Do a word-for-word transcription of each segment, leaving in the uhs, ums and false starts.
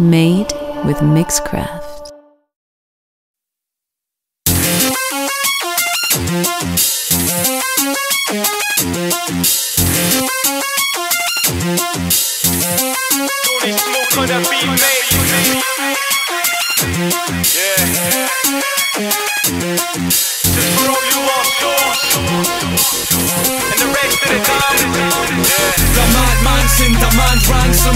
made with Mixcraft.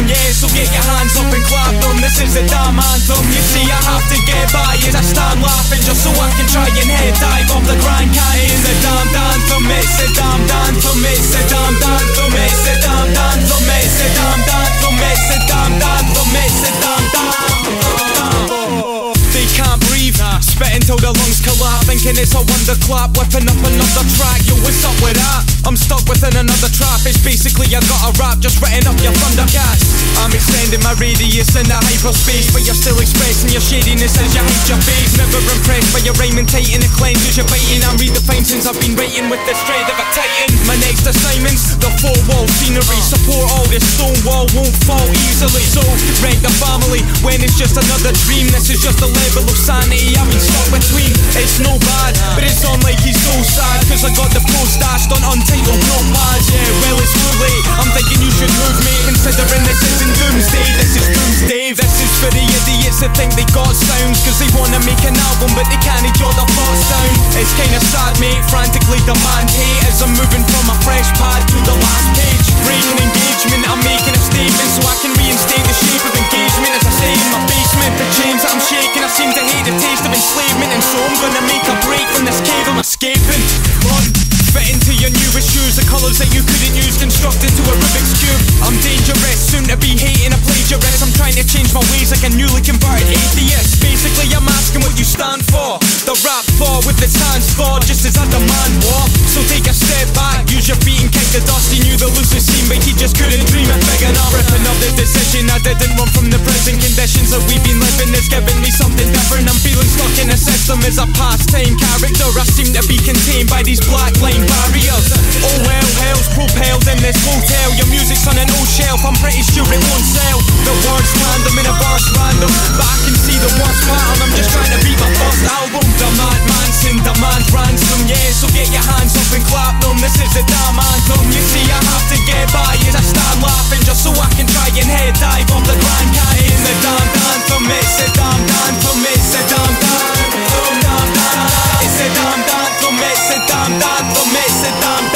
Yeah, so get your hands up and clap them. This is the damn anthem. You see, I have to get by as I stand laughing, just so I can try and head dive off the Grand Canyon. The damn anthem, it's the damn anthem, it's the damn anthem, it's the damn anthem, it's the damn anthem, it's the damn anthem, it's the damn anthem. They can't breathe, nah. Spitting till the lungs collapse, thinking it's a wonderclap, whipping up another track. Yo, what's up with that? I'm stuck within another trap. It's basically I got a rap just written up your thundercats. I'm extending my radius in the hyperspace, but you're still expressing your shadiness as you hate your face. Never impressed by your rhyming titan, it cleanses your biting. I'm redefined since I've been writing with the strength of a titan. My next assignment's the four wall scenery. Support all this stone wall won't fall easily. So wreck the family when it's just another dream. This is just a level of sanity I've been stuck between. It's no bad, but it's on like he's so sad, cause I got the post dashed on untitled notepads. Yeah, well it's too late, I'm thinking you should move me, considering this isn't doomsday. This is doomsday, this is for the idiots that think they got sounds, cause they wanna make an album but they can't jot their thoughts down. It's kinda sad mate, frantically demand hate as I'm moving from a fresh pad to the last page. Breaking engagement, I'm making a statement so I can reinstate the shape of engagement as I stay in my basement. The chains that I'm shaking, I seem to hate the taste of enslavement, and so I'm gonna make a break from this cave I'm escaping. Run, fit into your newest shoes, the colours that you couldn't use, constructed to a Rubik's Cube. I'm dangerous, soon to be hating a plagiarist. I'm trying to change my ways like a newly converted atheist. Basically I'm asking what you stand for, the rap for with the stands for, just as I demand war. So take a step back, use your feet and kick the dust. He knew the loosest scene but he just couldn't dream it big enough. Ripping up the decision, I didn't run from the prison conditions that we've been living. It's giving me something different. I'm feeling stuck in a system as a pastime character. I seem to be contained by these black line barriers. Oh well, hell's propelled in this hotel. Your music's on an old shelf, I'm pretty sure it won't sell. The words random in a verse random, but I can see the worst pattern. I'm just trying to beat my first album. The madman's in demand ransom. Yeah, so get your hands up and clap them. This is the damn anthem. You see I have to get by as I stand laughing, just so I can try and head dive off the Grand Canyon. The damn anthem, it's the damn anthem. It's a dumb dumb, it's a dumb dumb, it's a dumb dumb, it's a dumb dumb, it's a dumb.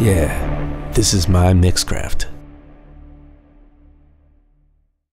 Yeah, this is my Mixcraft.